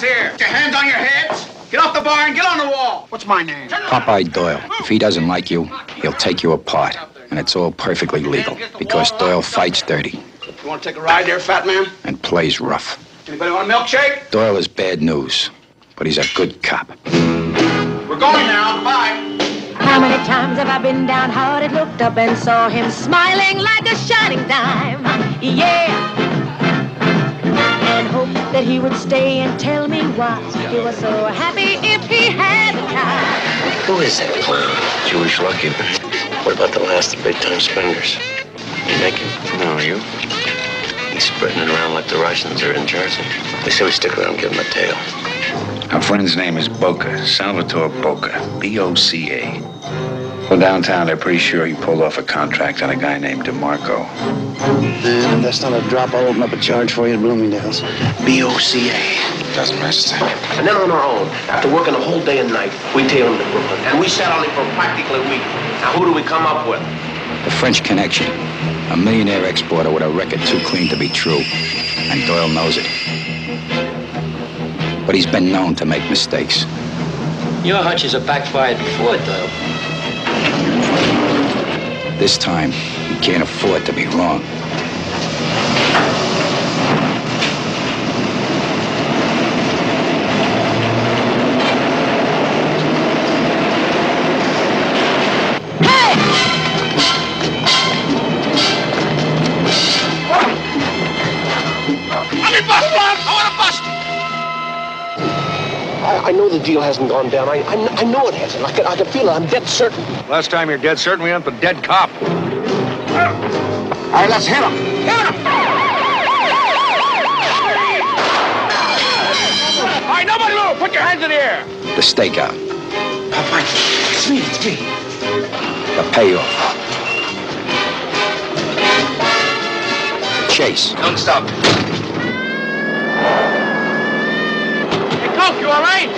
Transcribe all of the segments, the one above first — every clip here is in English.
guys here? Get your hands on your heads. Get off the bar and get on the wall. What's my name? Popeye Doyle. If he doesn't like you, he'll take you apart. And it's all perfectly legal, because Doyle fights dirty. You want to take a ride there, fat man? And plays rough. Anybody want a milkshake? Doyle is bad news, but he's a good cop. We're going now. Bye. How many times have I been downhearted, looked up and saw him smiling like a shining dime? Yeah. And hoped that he would stay and tell me why he was so happy if he had the time. Who is that clown? Jewish lucky man. What about the last of the big-time spenders? You naked? No, are you? He's spreading it around like the Russians are in Jersey. They say we stick around and give him a tail. Our friend's name is Boca, Salvatore Boca, B-O-C-A. Well, downtown, they're pretty sure he pulled off a contract on a guy named DeMarco. And that's not a drop. I'll open up a charge for you at Bloomingdale's. B-O-C-A. Doesn't register. And then on our own, after working the whole day and night, we tailed him to Brooklyn. And we sat on him for practically a week. Now, who do we come up with? The French Connection. A millionaire exporter with a record too clean to be true. And Doyle knows it. But he's been known to make mistakes. Your hunches are backfired before, Doyle. This time, he can't afford to be wrong. I know the deal hasn't gone down. I know it hasn't. I can feel it. I'm dead certain. Last time you're dead certain, we went with a dead cop. All right, let's hit him. Hit him! All right, nobody move. Put your hands in the air. The stakeout. Popeye, it's me. It's me. The payoff. The chase. Don't stop. You all right?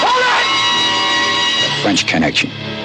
Hold on! The French Connection.